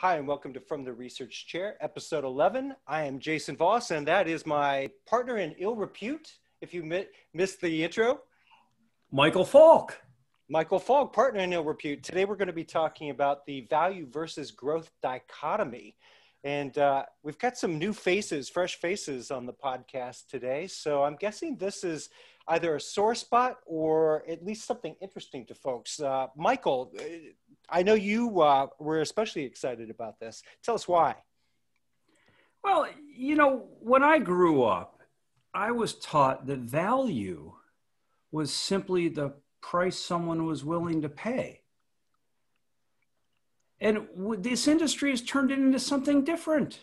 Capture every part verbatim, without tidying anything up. Hi, and welcome to From the Research Chair, episode eleven. I am Jason Voss, and that is my partner in ill repute, if you mi missed the intro. Michael Falk. Michael Falk, partner in ill repute. Today, we're going to be talking about the value versus growth dichotomy. And uh, we've got some new faces, fresh faces on the podcast today. So I'm guessing this is either a sore spot or at least something interesting to folks. Uh, Michael, I know you uh, were especially excited about this. Tell us why. Well, you know, when I grew up, I was taught that value was simply the price someone was willing to pay. And this industry has turned it into something different,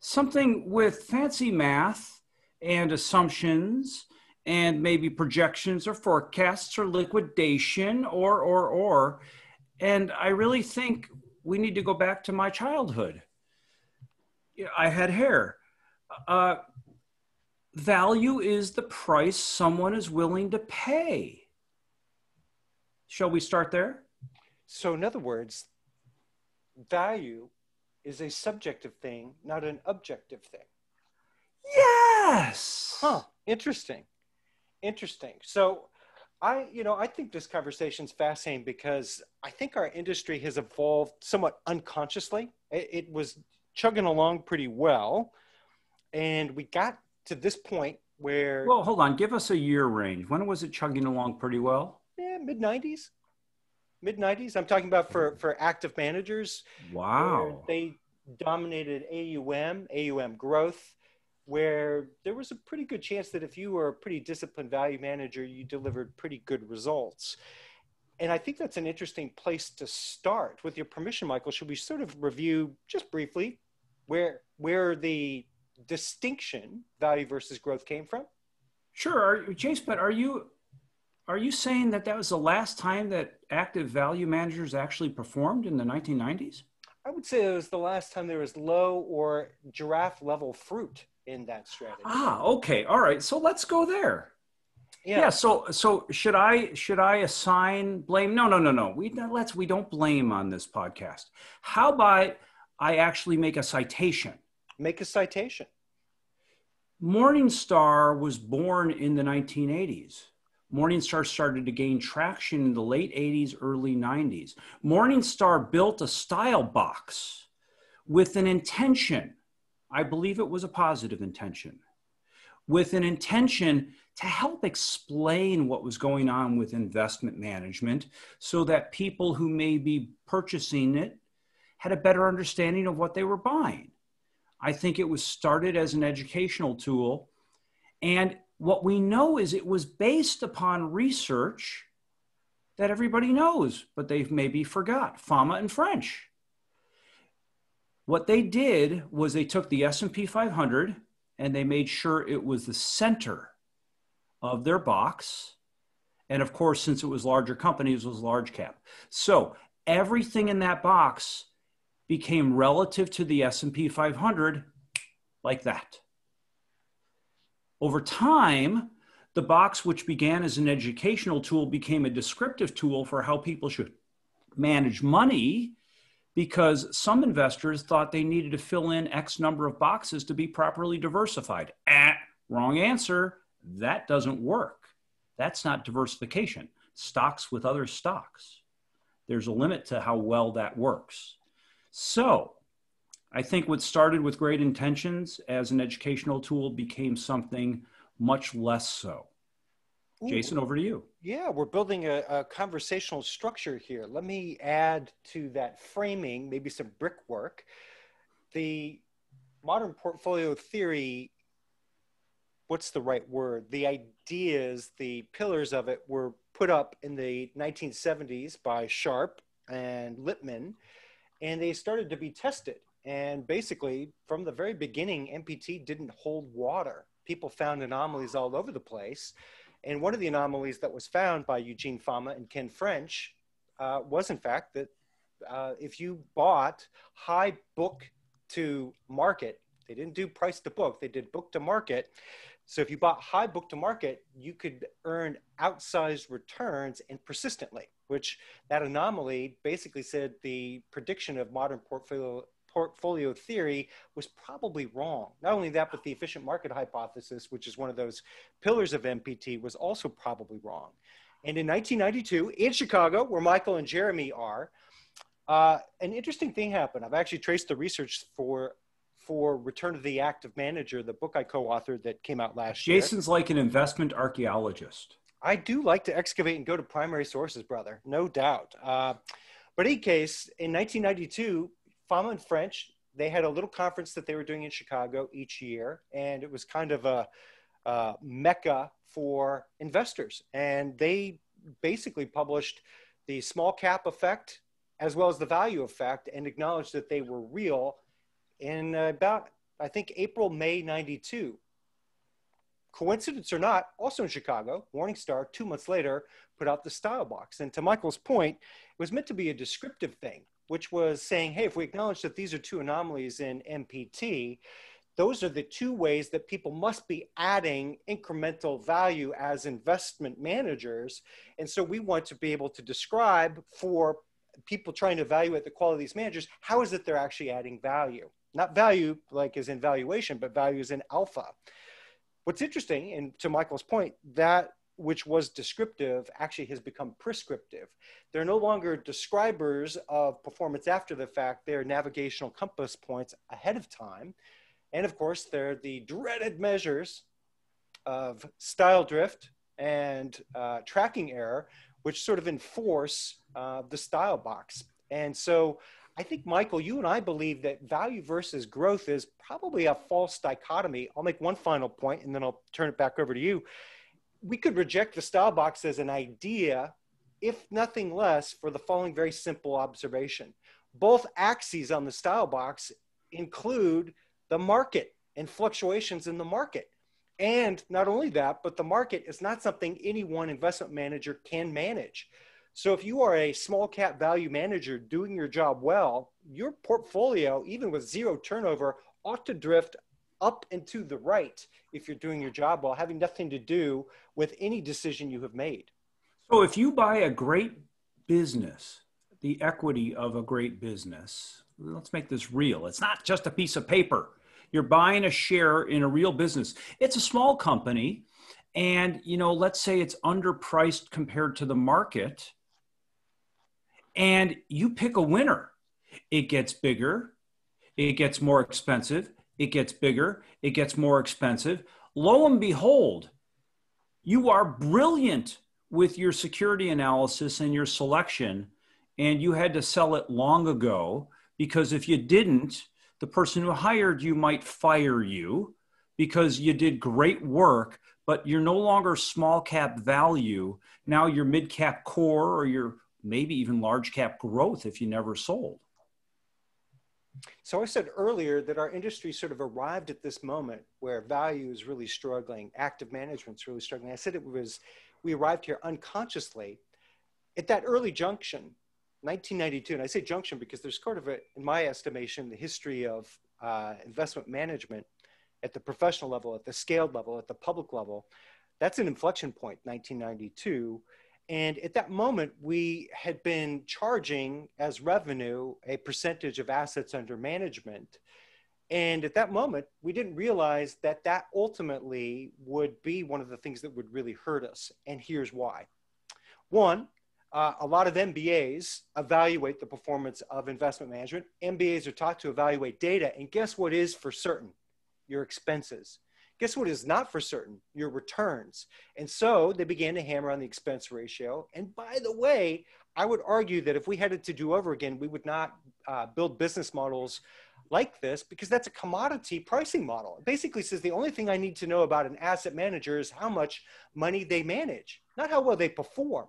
something with fancy math and assumptions and maybe projections or forecasts or liquidation or, or, or. And I really think we need to go back to my childhood. I had hair. Uh, value is the price someone is willing to pay. Shall we start there? So in other words, value is a subjective thing, not an objective thing. Yes. Huh. Interesting. Interesting. So I, you know, I think this conversation is fascinating because I think our industry has evolved somewhat unconsciously. It, it was chugging along pretty well. And we got to this point where... Well, hold on. Give us a year range. When was it chugging along pretty well? Yeah, mid nineties. mid nineties. I'm talking about for, for active managers. Wow. They dominated A U M, A U M growth, where there was a pretty good chance that if you were a pretty disciplined value manager, you delivered pretty good results. And I think that's an interesting place to start. With your permission, Michael, should we sort of review just briefly where, where the distinction value versus growth came from? Sure. Are, Chase, but are you... Are you saying that that was the last time that active value managers actually performed in the nineteen nineties? I would say it was the last time there was low or giraffe level fruit in that strategy. Ah, okay. All right. So let's go there. Yeah. yeah so, so should I, should I assign blame? No, no, no, no. We let's, we don't blame on this podcast. How about I actually make a citation? Make a citation. Morningstar was born in the nineteen eighties. Morningstar started to gain traction in the late eighties, early nineties. Morningstar built a style box with an intention. I believe it was a positive intention. With an intention to help explain what was going on with investment management so that people who may be purchasing it had a better understanding of what they were buying. I think it was started as an educational tool, and what we know is it was based upon research that everybody knows, but they've maybe forgot, Fama and French. What they did was they took the S and P five hundred and they made sure it was the center of their box. And of course, since it was larger companies, it was large cap. So everything in that box became relative to the S and P five hundred like that. Over time, the box, which began as an educational tool, became a descriptive tool for how people should manage money, because some investors thought they needed to fill in X number of boxes to be properly diversified. Ah, wrong answer. That doesn't work. That's not diversification. Stocks with other stocks. There's a limit to how well that works. So I think what started with great intentions as an educational tool became something much less so. Ooh. Jason, over to you. Yeah, we're building a, a conversational structure here. Let me add to that framing, maybe some brickwork. The modern portfolio theory, what's the right word? The ideas, the pillars of it were put up in the nineteen seventies by Sharpe and Lipton, and they started to be tested. And basically, from the very beginning, M P T didn't hold water. People found anomalies all over the place. And one of the anomalies that was found by Eugene Fama and Ken French uh, was, in fact, that uh, if you bought high book to market, they didn't do price to book, they did book to market, So if you bought high book to market, you could earn outsized returns and persistently, which that anomaly basically said the prediction of modern portfolio portfolio theory was probably wrong. Not only that, but the efficient market hypothesis, which is one of those pillars of M P T, was also probably wrong. And in nineteen ninety-two, in Chicago, where Michael and Jeremy are, uh, an interesting thing happened. I've actually traced the research for for Return of the Active Manager, the book I co-authored that came out last Jason's year. Jason's like an investment archaeologist. I do like to excavate and go to primary sources, brother, no doubt. Uh, but in any case, in nineteen ninety-two, Fama and French, they had a little conference that they were doing in Chicago each year, and it was kind of a, a mecca for investors. And they basically published the small cap effect as well as the value effect and acknowledged that they were real in about, I think, April, May ninety-two. Coincidence or not, also in Chicago, Morningstar, two months later, put out the style box. And to Michael's point, it was meant to be a descriptive thing, which was saying, hey, if we acknowledge that these are two anomalies in M P T, those are the two ways that people must be adding incremental value as investment managers. And so we want to be able to describe for people trying to evaluate the quality of these managers, how is it they're actually adding value? Not value like as in valuation, but value as in alpha. What's interesting, and to Michael's point, that which was descriptive actually has become prescriptive. They're no longer describers of performance after the fact, they're navigational compass points ahead of time. And of course, they're the dreaded measures of style drift and uh, tracking error, which sort of enforce uh, the style box. And so I think, Michael, you and I believe that value versus growth is probably a false dichotomy. I'll make one final point and then I'll turn it back over to you. We could reject the style box as an idea, if nothing less, for the following very simple observation. Both axes on the style box include the market and fluctuations in the market. And not only that, but the market is not something any one investment manager can manage. So if you are a small cap value manager doing your job well, your portfolio, even with zero turnover, ought to drift up and to the right if you're doing your job while having nothing to do with any decision you have made. So if you buy a great business, the equity of a great business, let's make this real. It's not just a piece of paper. You're buying a share in a real business. It's a small company. And, you know, let's say it's underpriced compared to the market. And you pick a winner. It gets bigger. It gets more expensive. It gets bigger, it gets more expensive. Lo and behold, you are brilliant with your security analysis and your selection, and you had to sell it long ago, because if you didn't, the person who hired you might fire you because you did great work, but you're no longer small cap value. Now you're mid cap core, or you're maybe even large cap growth if you never sold. So I said earlier that our industry sort of arrived at this moment where value is really struggling, active management's really struggling. I said it was, we arrived here unconsciously at that early junction, nineteen ninety-two. And I say junction because there's sort of a, in my estimation, the history of uh, investment management at the professional level, at the scaled level, at the public level. That's an inflection point, nineteen ninety-two. And at that moment, we had been charging as revenue a percentage of assets under management. And at that moment, we didn't realize that that ultimately would be one of the things that would really hurt us. And here's why. One, uh, a lot of M B As evaluate the performance of investment management. M B As are taught to evaluate data. And guess what is for certain? Your expenses. Guess what is not for certain? Your returns. And so they began to hammer on the expense ratio. And by the way, I would argue that if we had it to do over again, we would not uh, build business models like this, because that's a commodity pricing model. It basically says the only thing I need to know about an asset manager is how much money they manage, not how well they perform.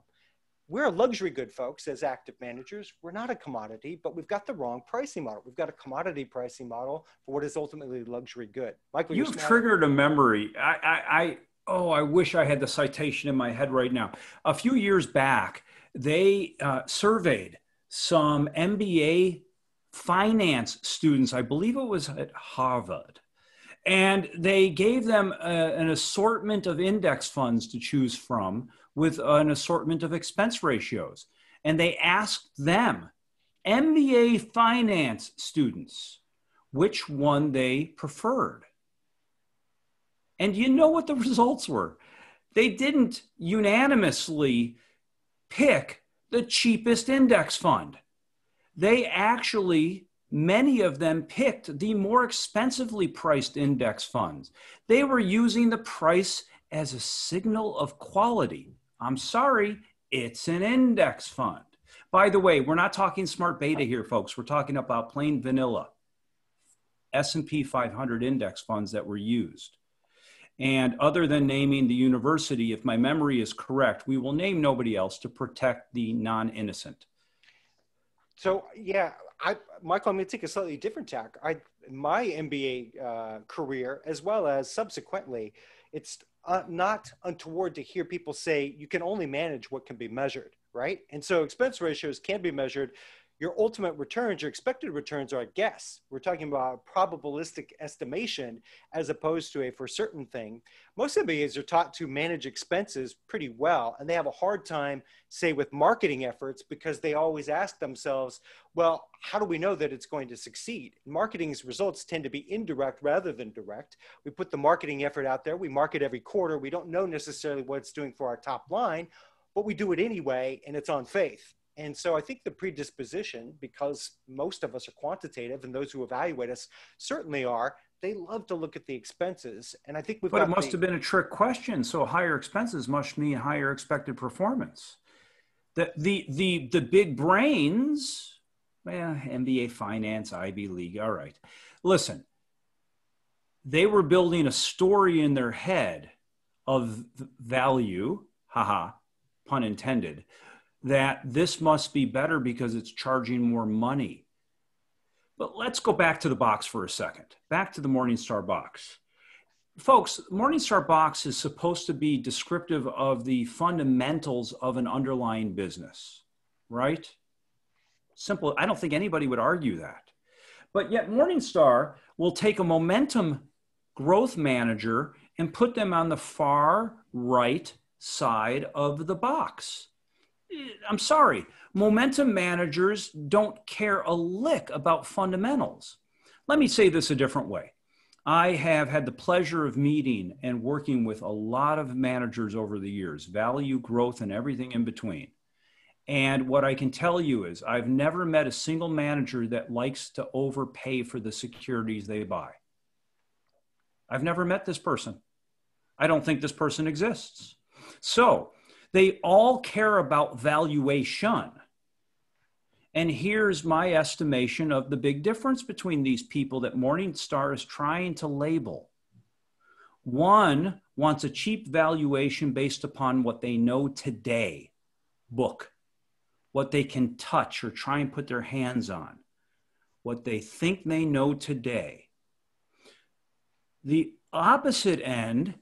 We're a luxury good, folks, as active managers. We're not a commodity, but we've got the wrong pricing model. We've got a commodity pricing model for what is ultimately luxury good. Michael, you've triggered a memory. I, I, I, oh, I wish I had the citation in my head right now. A few years back, they uh, surveyed some M B A finance students. I believe it was at Harvard. And they gave them a, an assortment of index funds to choose from with an assortment of expense ratios. And they asked them, M B A finance students, which one they preferred. And you know what the results were? They didn't unanimously pick the cheapest index fund. They actually, many of them picked the more expensively priced index funds. They were using the price as a signal of quality. I'm sorry, it's an index fund. By the way, we're not talking smart beta here, folks. We're talking about plain vanilla S and P five hundred index funds that were used. And other than naming the university, if my memory is correct, we will name nobody else to protect the non-innocent. So yeah, I, Michael, I'm going to take a slightly different tack. I, my M B A uh, career, as well as subsequently, it's uh, not untoward to hear people say you can only manage what can be measured, right? And so expense ratios can be measured. Your ultimate returns, your expected returns are a guess. We're talking about a probabilistic estimation as opposed to a for certain thing. Most M B As are taught to manage expenses pretty well, and they have a hard time, say, with marketing efforts because they always ask themselves, well, how do we know that it's going to succeed? Marketing's results tend to be indirect rather than direct. We put the marketing effort out there. We market every quarter. We don't know necessarily what it's doing for our top line, but we do it anyway, and it's on faith. And so I think the predisposition, because most of us are quantitative and those who evaluate us certainly are, they love to look at the expenses. And I think we've But got it must have been a trick question. So higher expenses must mean higher expected performance. The, the, the, the big brains, well, M B A finance, Ivy League, all right. Listen, they were building a story in their head of value, haha, pun intended, that this must be better because it's charging more money. But let's go back to the box for a second, back to the Morningstar box. Folks, Morningstar box is supposed to be descriptive of the fundamentals of an underlying business, right? Simple, I don't think anybody would argue that. But yet Morningstar will take a momentum growth manager and put them on the far right side of the box. I'm sorry, momentum managers don't care a lick about fundamentals. Let me say this a different way. I have had the pleasure of meeting and working with a lot of managers over the years, value, growth, and everything in between. And what I can tell you is I've never met a single manager that likes to overpay for the securities they buy. I've never met this person. I don't think this person exists. So, they all care about valuation. And here's my estimation of the big difference between these people that Morningstar is trying to label. One wants a cheap valuation based upon what they know today, book, what they can touch or try and put their hands on, what they think they know today. The opposite end,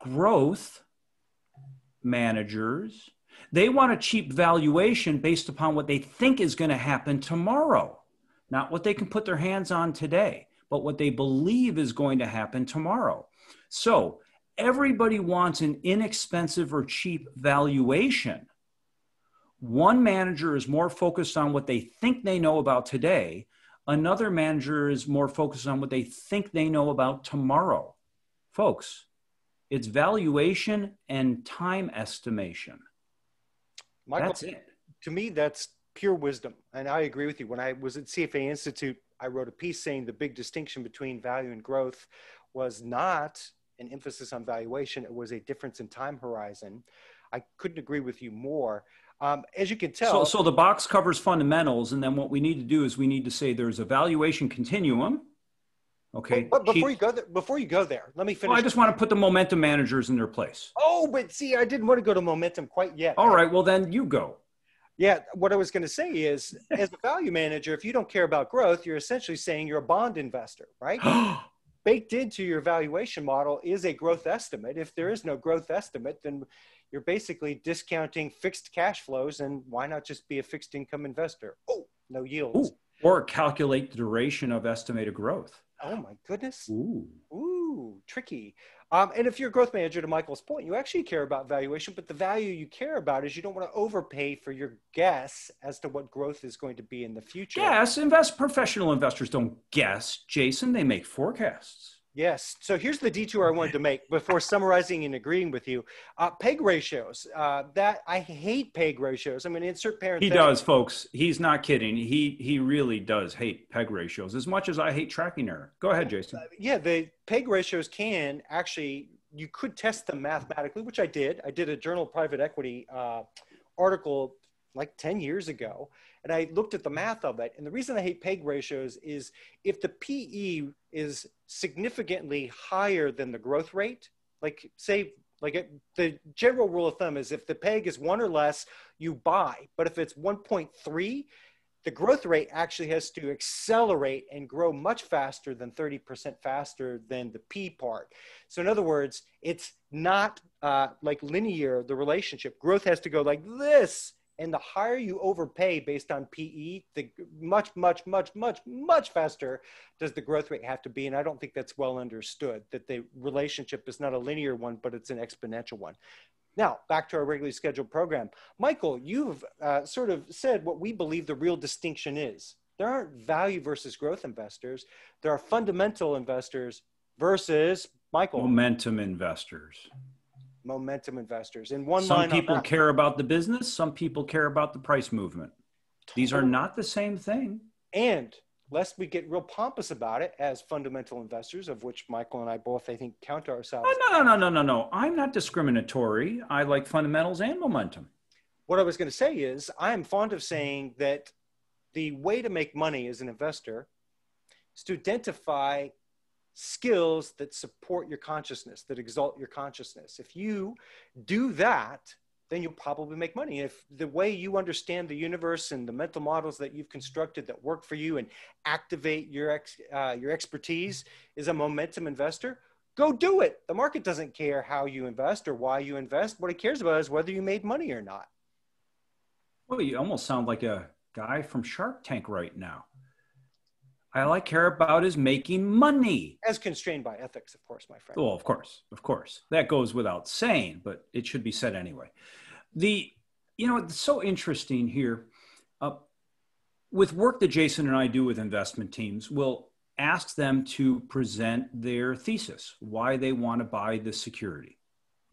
growth managers, they want a cheap valuation based upon what they think is going to happen tomorrow, not what they can put their hands on today, but what they believe is going to happen tomorrow. So everybody wants an inexpensive or cheap valuation. One manager is more focused on what they think they know about today. Another manager is more focused on what they think they know about tomorrow. Folks, it's valuation and time estimation. Michael, that's it. To me, that's pure wisdom. And I agree with you. When I was at C F A Institute, I wrote a piece saying the big distinction between value and growth was not an emphasis on valuation. It was a difference in time horizon. I couldn't agree with you more. Um, as you can tell. So, so the box covers fundamentals. And then what we need to do is we need to say there's a valuation continuum. Okay. But, but before you go there, before you go there, let me finish. Well, I just want to put the momentum managers in their place. Oh, but see, I didn't want to go to momentum quite yet. All right. Well, then you go. Yeah. What I was going to say is, as a value manager, if you don't care about growth, you're essentially saying you're a bond investor, right? Baked into your valuation model is a growth estimate. If there is no growth estimate, then you're basically discounting fixed cash flows. And why not just be a fixed income investor? Oh, no yields. Ooh, or calculate the duration of estimated growth. Oh my goodness. Ooh, Ooh tricky. Um, and if you're a growth manager, to Michael's point, you actually care about valuation, but the value you care about is you don't want to overpay for your guess as to what growth is going to be in the future. Yes, invest, professional investors don't guess, Jason. They make forecasts. Yes. So here's the detour I wanted to make before summarizing and agreeing with you. Uh, PEG ratios. Uh, that I hate PEG ratios. I'm going to insert parentheses. He does, folks. He's not kidding. He he really does hate PEG ratios as much as I hate tracking error. Go ahead, Jason. Uh, yeah, the PEG ratios can actually, you could test them mathematically, which I did. I did a Journal of Private Equity uh, article like ten years ago, and I looked at the math of it. And the reason I hate PEG ratios is if the P E is significantly higher than the growth rate, like say, like it, the general rule of thumb is if the PEG is one or less, you buy. But if it's one point three, the growth rate actually has to accelerate and grow much faster than thirty percent faster than the P part. So in other words, it's not uh, like linear, the relationship. Growth has to go like this. And the higher you overpay based on P E, the much, much, much, much, much faster does the growth rate have to be. And I don't think that's well understood, that the relationship is not a linear one, but it's an exponential one. Now, back to our regularly scheduled program. Michael, you've uh, sort of said what we believe the real distinction is. There aren't value versus growth investors. There are fundamental investors versus, Michael, momentum investors. Momentum investors. In one line, some people care about the business, some people care about the price movement. These are not the same thing. And lest we get real pompous about it as fundamental investors, of which Michael and I both, I think, count ourselves. No, no, no, no, no, no. I'm not discriminatory. I like fundamentals and momentum. What I was going to say is I'm fond of saying that the way to make money as an investor is to identify skills that support your consciousness, that exalt your consciousness. If you do that, then you'll probably make money. If the way you understand the universe and the mental models that you've constructed that work for you and activate your, ex, uh, your expertise is a momentum investor, go do it. The market doesn't care how you invest or why you invest. What it cares about is whether you made money or not. Well, you almost sound like a guy from Shark Tank right now. All I care about is making money. As constrained by ethics, of course, my friend. Well, of course, of course. That goes without saying, but it should be said anyway. The, you know, it's so interesting here. Uh, with work that Jason and I do with investment teams, we'll ask them to present their thesis, why they want to buy this security.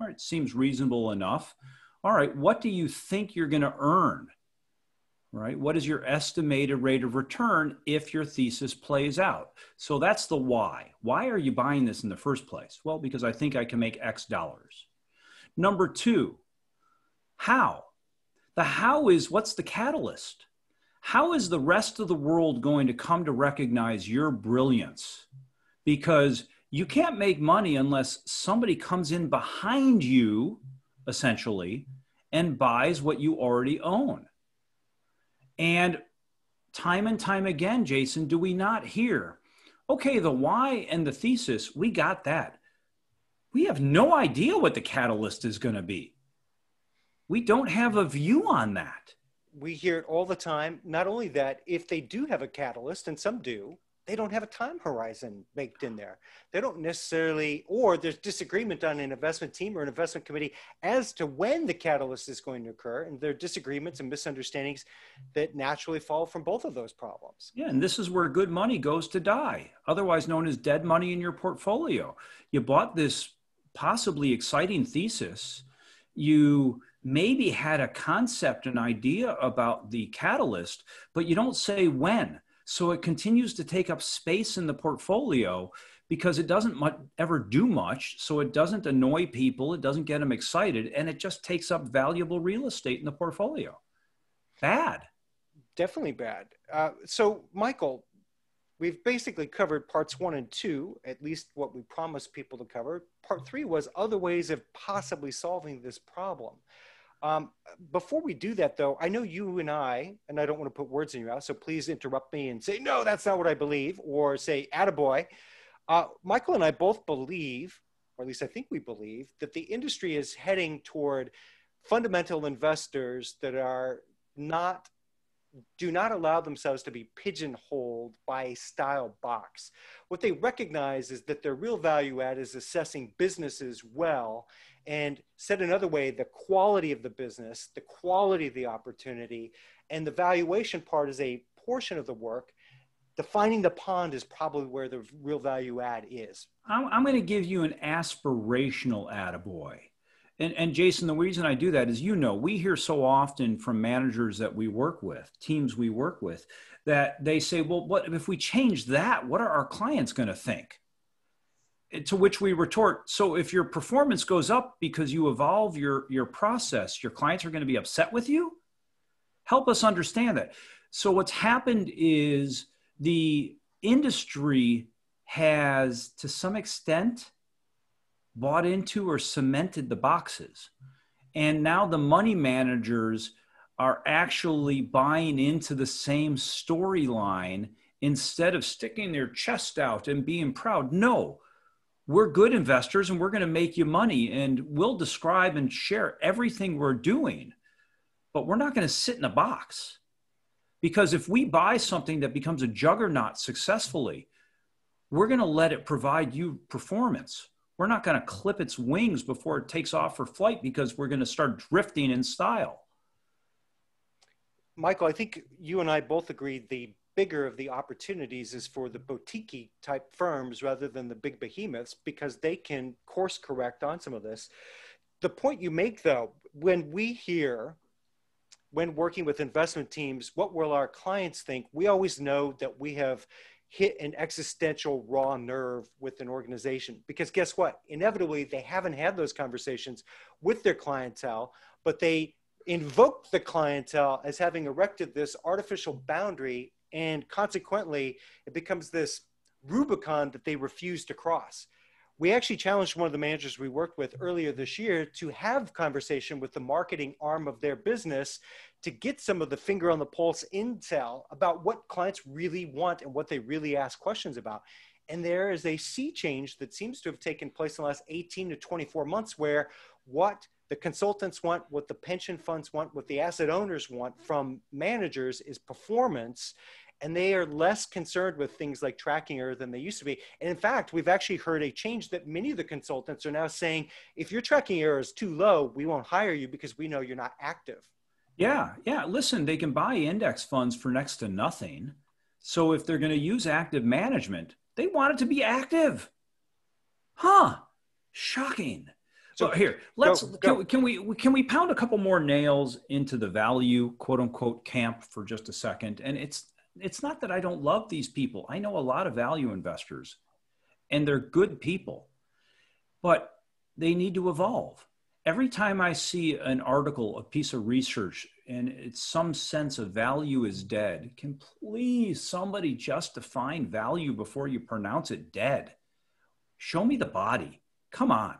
All right, seems reasonable enough. All right, what do you think you're going to earn? Right? What is your estimated rate of return if your thesis plays out? So that's the why. Why are you buying this in the first place? Well, because I think I can make X dollars. Number two, how? The how is, what's the catalyst? How is the rest of the world going to come to recognize your brilliance? Because you can't make money unless somebody comes in behind you, essentially, and buys what you already own. And time and time again, Jason, do we not hear, okay, the why and the thesis, we got that. We have no idea what the catalyst is going to be. We don't have a view on that. We hear it all the time. Not only that, if they do have a catalyst, and some do, they don't have a time horizon baked in there. They don't necessarily, or there's disagreement on an investment team or an investment committee as to when the catalyst is going to occur. And there are disagreements and misunderstandings that naturally fall from both of those problems. Yeah, and this is where good money goes to die, otherwise known as dead money in your portfolio. You bought this possibly exciting thesis. You maybe had a concept, an idea about the catalyst, but you don't say when. So it continues to take up space in the portfolio because it doesn't much, ever do much. So it doesn't annoy people. It doesn't get them excited. And it just takes up valuable real estate in the portfolio. Bad. Definitely bad. Uh, so Michael, we've basically covered parts one and two, at least what we promised people to cover. Part three was other ways of possibly solving this problem. Um, before we do that, though, I know you and I, and I don't want to put words in your mouth, so please interrupt me and say, no, that's not what I believe, or say, attaboy. Uh, Michael and I both believe, or at least I think we believe, that the industry is heading toward fundamental investors that are not do not allow themselves to be pigeonholed by a style box. What they recognize is that their real value add is assessing businesses well, and said another way, the quality of the business, the quality of the opportunity, and the valuation part is a portion of the work. Defining the pond is probably where the real value add is. I'm, I'm going to give you an aspirational attaboy. And, and Jason, the reason I do that is, you know, we hear so often from managers that we work with, teams we work with, that they say, well, what if we change that? What are our clients going to think? To which we retort, so if your performance goes up because you evolve your, your process, your clients are going to be upset with you? Help us understand that. So what's happened is the industry has, to some extent, bought into or cemented the boxes. And now the money managers are actually buying into the same storyline instead of sticking their chest out and being proud. No, we're good investors and we're going to make you money and we'll describe and share everything we're doing, but we're not going to sit in a box. Because if we buy something that becomes a juggernaut successfully, we're going to let it provide you performance. We're not going to clip its wings before it takes off for flight because we're going to start drifting in style. Michael, I think you and I both agreed the bigger of the opportunities is for the boutique type firms rather than the big behemoths, because they can course correct on some of this. The point you make, though, when we hear, when working with investment teams, what will our clients think? We always know that we have hit an existential raw nerve with an organization, because guess what? Inevitably, they haven't had those conversations with their clientele, but they invoke the clientele as having erected this artificial boundary, and consequently, it becomes this Rubicon that they refuse to cross. We actually challenged one of the managers we worked with earlier this year to have conversation with the marketing arm of their business to get some of the finger on the pulse intel about what clients really want and what they really ask questions about. And there is a sea change that seems to have taken place in the last eighteen to twenty-four months, where what the consultants want, what the pension funds want, what the asset owners want from managers is performance. And they are less concerned with things like tracking error than they used to be. And in fact, we've actually heard a change that many of the consultants are now saying, if your tracking error is too low, we won't hire you because we know you're not active. Yeah, yeah. Listen, they can buy index funds for next to nothing. So if they're going to use active management, they want it to be active. Huh. Shocking. So well, here, let's, go, go. Can, can we, can we pound a couple more nails into the value, quote unquote, camp for just a second? And it's, It's not that I don't love these people. I know a lot of value investors and they're good people, but they need to evolve. Every time I see an article, a piece of research, and it's some sense of value is dead, can please somebody just define value before you pronounce it dead? Show me the body. Come on.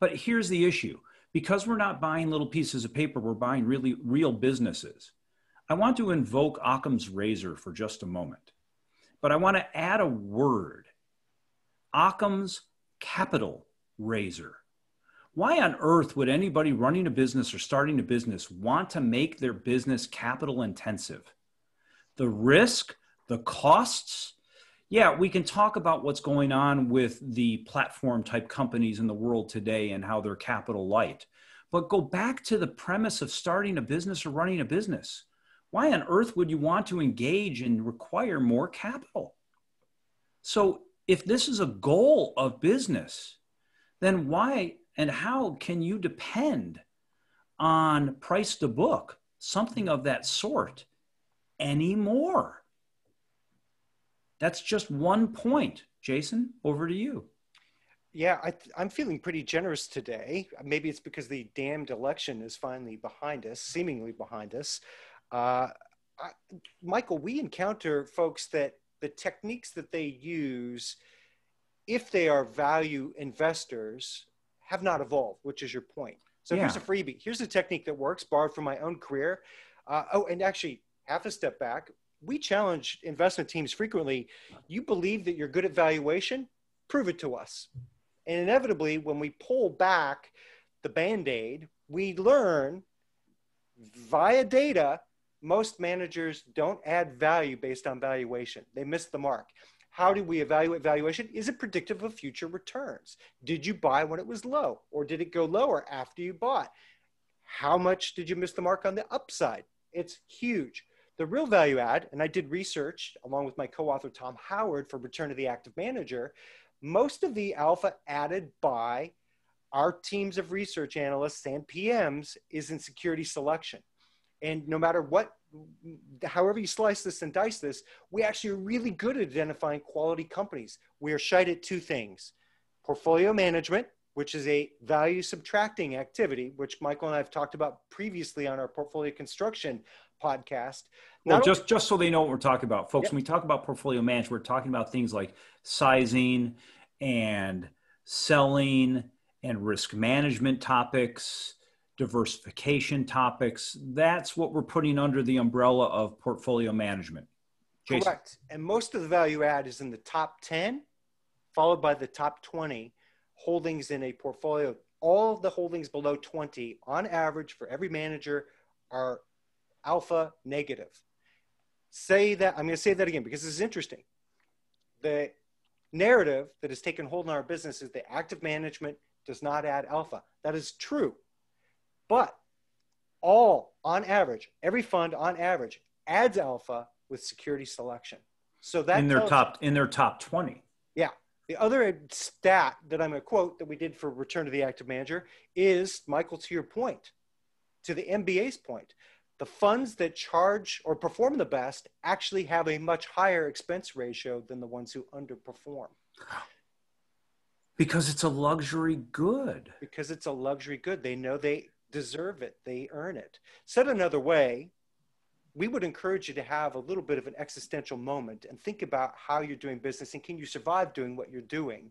But here's the issue. Because we're not buying little pieces of paper, we're buying really real businesses. I want to invoke Occam's razor for just a moment, but I want to add a word, Occam's capital razor. Why on earth would anybody running a business or starting a business want to make their business capital intensive? The risk, the costs. Yeah, we can talk about what's going on with the platform type companies in the world today and how they're capital light, but go back to the premise of starting a business or running a business. Why on earth would you want to engage and require more capital? So if this is a goal of business, then why and how can you depend on price to book, something of that sort, anymore? That's just one point. Jason, over to you. Yeah, I I'm feeling pretty generous today. Maybe it's because the damned election is finally behind us, seemingly behind us. Uh, I, Michael, we encounter folks that the techniques that they use, if they are value investors, have not evolved, which is your point. So yeah. Here's a freebie. Here's a technique that works, borrowed from my own career. Uh, oh, and actually, half a step back, we challenge investment teams frequently. You believe that you're good at valuation? Prove it to us. And inevitably, when we pull back the Band-Aid, we learn via data most managers don't add value based on valuation. They miss the mark. How do we evaluate valuation? Is it predictive of future returns? Did you buy when it was low, or did it go lower after you bought? How much did you miss the mark on the upside? It's huge. The real value add, and I did research along with my co-author Tom Howard for Return of the Active Manager, most of the alpha added by our teams of research analysts and P Ms is in security selection. And no matter what, however you slice this and dice this, we actually are really good at identifying quality companies. We are shite at two things: portfolio management, which is a value subtracting activity, which Michael and I have talked about previously on our portfolio construction podcast. Well, Not just, just so they know what we're talking about, folks, yep. When we talk about portfolio management, we're talking about things like sizing and selling and risk management topics, diversification topics. That's what we're putting under the umbrella of portfolio management. Jason. Correct. And most of the value add is in the top ten, followed by the top twenty holdings in a portfolio. All of the holdings below twenty on average for every manager are alpha negative. Say that, I'm going to say that again, because this is interesting. The narrative that has taken hold in our business is that active management does not add alpha. That is true. But all on average, every fund on average adds alpha with security selection. So that in their top in their top twenty. Yeah. The other stat that I'm going to quote that we did for Return to the Active Manager is, Michael, to your point, to the M B A's point, the funds that charge or perform the best actually have a much higher expense ratio than the ones who underperform. Because it's a luxury good. Because it's a luxury good. They know they deserve it. They earn it. Said another way, we would encourage you to have a little bit of an existential moment and think about how you're doing business and can you survive doing what you're doing.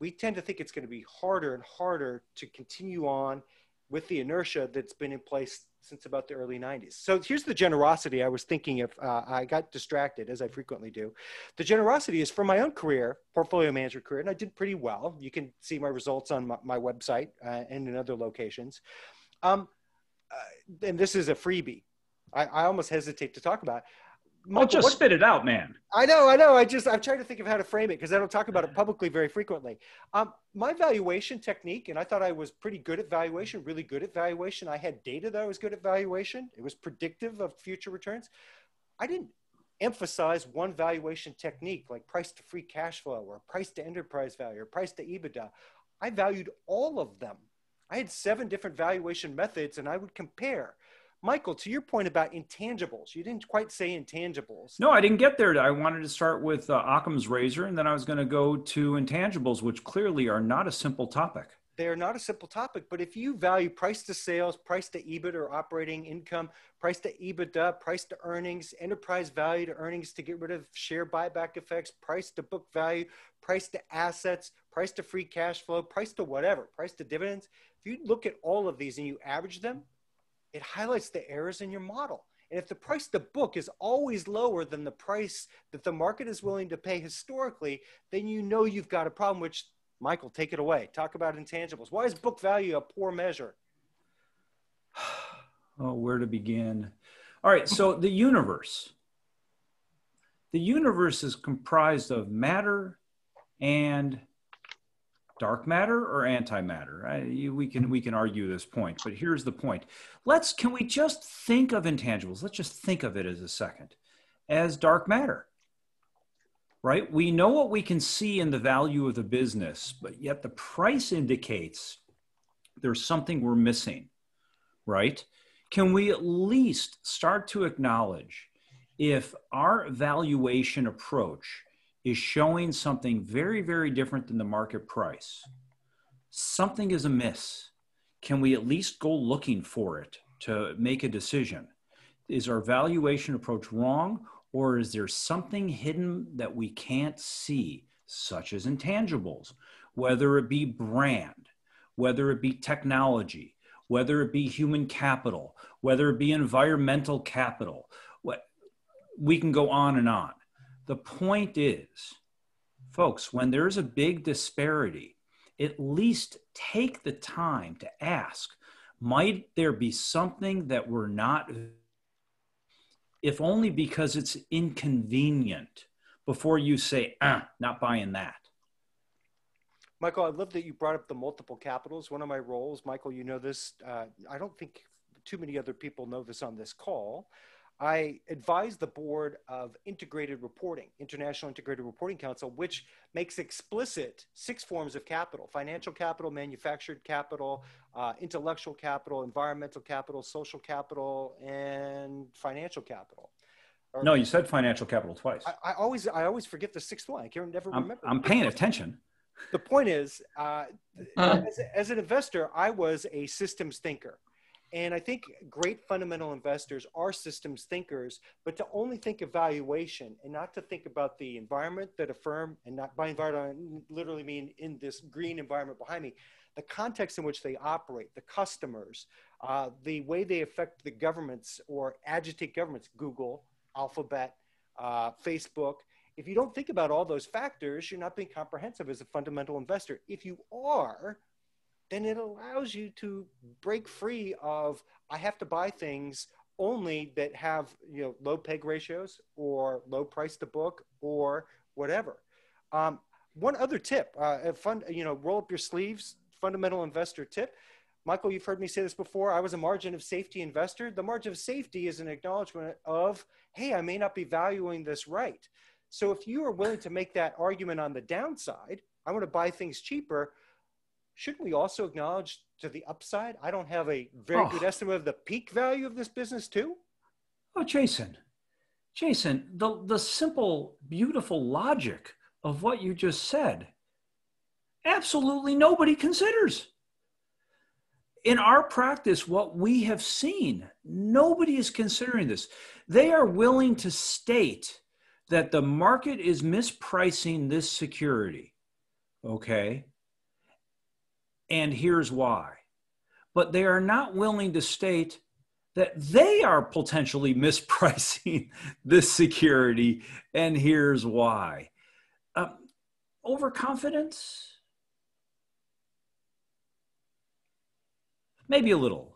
We tend to think it's going to be harder and harder to continue on with the inertia that's been in place since about the early nineties. So here's the generosity I was thinking of. Uh, I got distracted, as I frequently do. The generosity is for my own career, portfolio management career, and I did pretty well. You can see my results on my, my website uh, and in other locations. Um, uh, and this is a freebie. I, I almost hesitate to talk about it. Michael, I'll just what, spit it out, man. I know, I know. I just, I'm trying to think of how to frame it because I don't talk about it publicly very frequently. Um, my valuation technique, and I thought I was pretty good at valuation, really good at valuation. I had data that I was good at valuation. It was predictive of future returns. I didn't emphasize one valuation technique like price to free cash flow or price to enterprise value or price to EBITDA. I valued all of them. I had seven different valuation methods and I would compare. Michael, to your point about intangibles, you didn't quite say intangibles. No, I didn't get there. I wanted to start with uh, Occam's razor, and then I was going to go to intangibles, which clearly are not a simple topic. They're not a simple topic, but if you value price to sales, price to E B I T or operating income, price to EBITDA, price to earnings, enterprise value to earnings to get rid of share buyback effects, price to book value, price to assets, price to free cash flow, price to whatever, price to dividends. If you look at all of these and you average them, it highlights the errors in your model. And if the price to book is always lower than the price that the market is willing to pay historically, then you know you've got a problem, which, Michael, take it away. Talk about intangibles. Why is book value a poor measure? Oh, where to begin? All right, so the universe. The universe is comprised of matter and dark matter or antimatter? I, you, we can we can argue this point, but here's the point. Let's can we just think of intangibles? Let's just think of it as a second, as dark matter, right? We know what we can see in the value of the business, but yet the price indicates there's something we're missing, right? Can we at least start to acknowledge if our valuation approach is showing something very, very different than the market price? Something is amiss. Can we at least go looking for it to make a decision? Is our valuation approach wrong, or is there something hidden that we can't see, such as intangibles, whether it be brand, whether it be technology, whether it be human capital, whether it be environmental capital? What, we can go on and on. The point is, folks, when there's a big disparity, at least take the time to ask, might there be something that we're not if only because it's inconvenient, before you say, ah, not buying that. Michael, I love that you brought up the multiple capitals. One of my roles, Michael, you know this, uh, I don't think too many other people know this on this call. I advise the board of Integrated Reporting, International Integrated Reporting Council, which makes explicit six forms of capital: financial capital, manufactured capital, uh, intellectual capital, environmental capital, social capital, and financial capital. Or, no, you said financial capital twice. I, I, always, I always forget the sixth one. I can't never remember. I'm, I'm paying attention. The point is, uh, uh. As, as an investor, I was a systems thinker. And I think great fundamental investors are systems thinkers, but to only think of valuation and not to think about the environment that a firm, and not by environment, I literally mean in this green environment behind me, the context in which they operate, the customers, uh, the way they affect the governments or agitate governments, Google, Alphabet, uh, Facebook. If you don't think about all those factors, you're not being comprehensive as a fundamental investor. If you are, then it allows you to break free of, I have to buy things only that have, you know, low P E G ratios or low price to book or whatever. Um, one other tip, uh, fund, you know, roll up your sleeves, fundamental investor tip. Michael, you've heard me say this before. I was a margin of safety investor. The margin of safety is an acknowledgement of, hey, I may not be valuing this right. So if you are willing to make that argument on the downside, I want to buy things cheaper, shouldn't we also acknowledge to the upside? I don't have a very oh. good estimate of the peak value of this business too. Oh, Jason, Jason, the, the simple, beautiful logic of what you just said, absolutely nobody considers. In our practice, what we have seen, nobody is considering this. They are willing to state that the market is mispricing this security, okay? And here's why. But they are not willing to state that they are potentially mispricing this security, and here's why. Um, overconfidence? Maybe a little.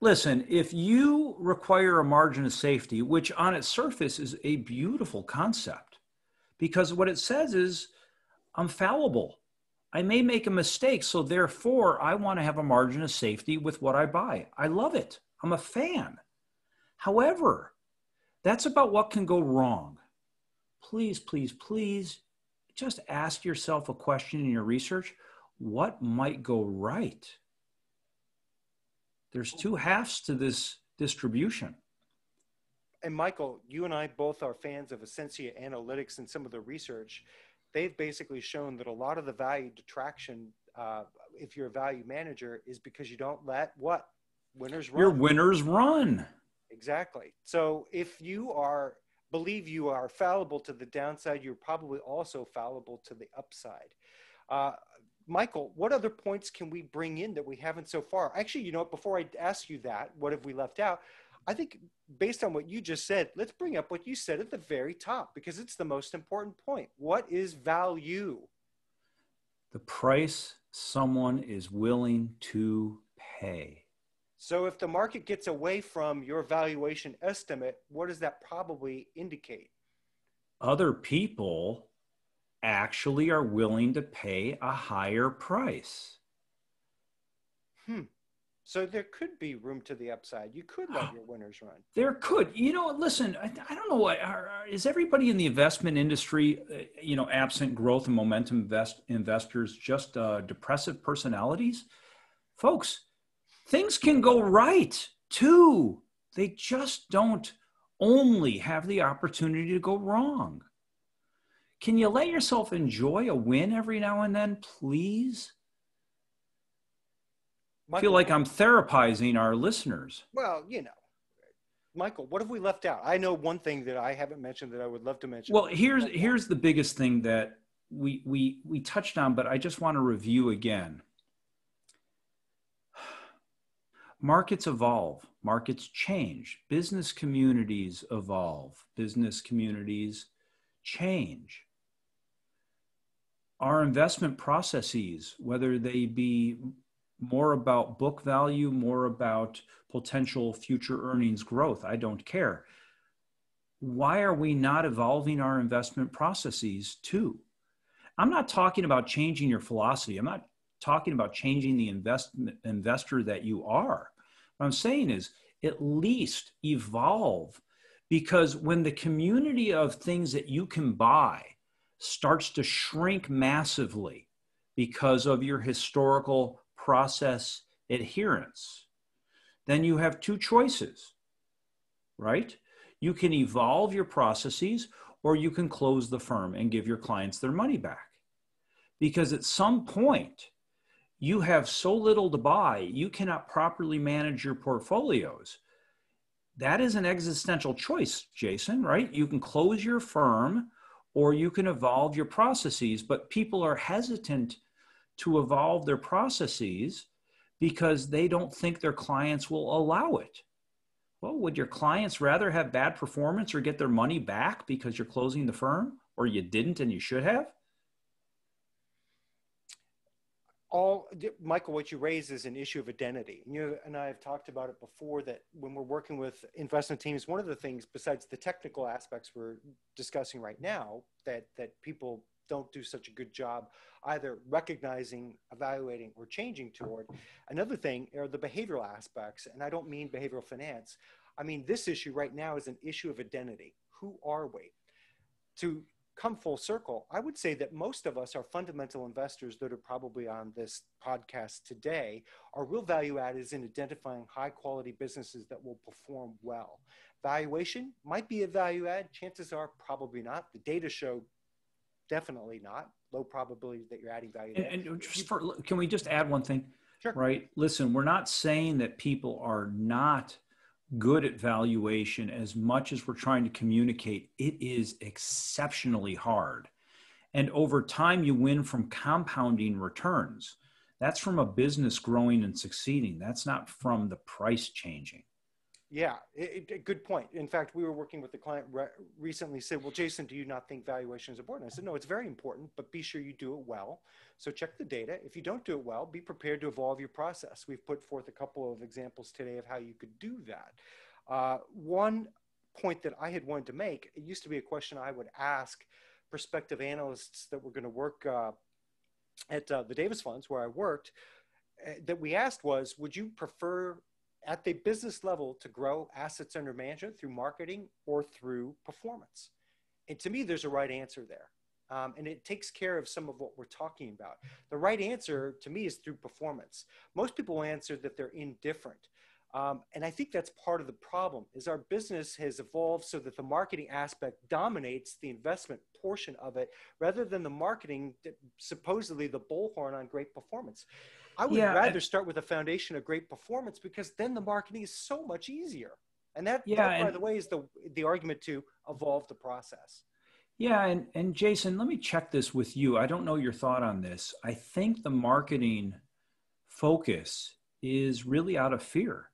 Listen, if you require a margin of safety, which on its surface is a beautiful concept, because what it says is, I'm fallible. I may make a mistake, so therefore I want to have a margin of safety with what I buy. I love it. I'm a fan. However, that's about what can go wrong. Please, please, please just ask yourself a question in your research. What might go right? There's two halves to this distribution. And Michael, you and I both are fans of Essentia Analytics and some of the research. They've basically shown that a lot of the value detraction, uh, if you're a value manager, is because you don't let what? Winners run. Your winners run. Exactly. So if you are, believe you are fallible to the downside, you're probably also fallible to the upside. Uh, Michael, what other points can we bring in that we haven't so far? Actually, you know, before I ask you that, what have we left out? I think based on what you just said, let's bring up what you said at the very top, because it's the most important point. What is value? The price someone is willing to pay. So if the market gets away from your valuation estimate, what does that probably indicate? Other people actually are willing to pay a higher price. Hmm. So there could be room to the upside. You could let your winners run. There could. You know, listen, I, I don't know what, is everybody in the investment industry, you know, absent growth and momentum invest, investors, just uh, depressive personalities? Folks, things can go right too. They just don't only have the opportunity to go wrong. Can you let yourself enjoy a win every now and then, please? I feel like I'm therapizing our listeners. Well, you know, Michael, what have we left out? I know one thing that I haven't mentioned that I would love to mention. Well, here's, here's the biggest thing that we, we, we touched on, but I just want to review again. Markets evolve. Markets change. Business communities evolve. Business communities change. Our investment processes, whether they be more about book value, more about potential future earnings growth, I don't care. why are we not evolving our investment processes too? I'm not talking about changing your philosophy. I'm not talking about changing the investment investor that you are. What I'm saying is at least evolve, because when the community of things that you can buy starts to shrink massively because of your historical process adherence, then you have two choices, right? You can evolve your processes, or you can close the firm and give your clients their money back. Because at some point, you have so little to buy, you cannot properly manage your portfolios. That is an existential choice, Jason, right? You can close your firm, or you can evolve your processes, but people are hesitant to evolve their processes because they don't think their clients will allow it. Well, would your clients rather have bad performance or get their money back because you're closing the firm, or you didn't and you should have? All, Michael, what you raise is an issue of identity. You and I have talked about it before, that when we're working with investment teams, one of the things besides the technical aspects we're discussing right now, that, that people don't do such a good job either recognizing, evaluating, or changing toward. Another thing are the behavioral aspects, and I don't mean behavioral finance. I mean, this issue right now is an issue of identity. Who are we? To come full circle, I would say that most of us are fundamental investors that are probably on this podcast today. Our real value add is in identifying high quality businesses that will perform well. Valuation might be a value add. Chances are probably not. The data show definitely not. Low probability that you're adding value. And, and just for, can we just add one thing? Sure. Right? Listen, we're not saying that people are not good at valuation as much as we're trying to communicate. It is exceptionally hard. And over time, you win from compounding returns. That's from a business growing and succeeding. That's not from the price changing. Yeah, it, it, good point. In fact, we were working with the client re recently said, well, Jason, do you not think valuation is important? I said, no, it's very important, but be sure you do it well. So check the data. If you don't do it well, be prepared to evolve your process. We've put forth a couple of examples today of how you could do that. Uh, one point that I had wanted to make, it used to be a question I would ask prospective analysts that were going to work uh, at uh, the Davis Funds where I worked, uh, that we asked was, would you prefer at the business level to grow assets under management through marketing or through performance? And to me, there's a right answer there. Um, and it takes care of some of what we're talking about. The right answer to me is through performance. Most people answer that they're indifferent. Um, and I think that's part of the problem, is our business has evolved so that the marketing aspect dominates the investment portion of it, rather than the marketing, supposedly the bullhorn on great performance. I would yeah, rather start with a foundation of great performance, because then the marketing is so much easier. And that, yeah, that by and, the way, is the, the argument to evolve the process. Yeah. And, and Jason, let me check this with you. I don't know your thought on this. I think the marketing focus is really out of fear.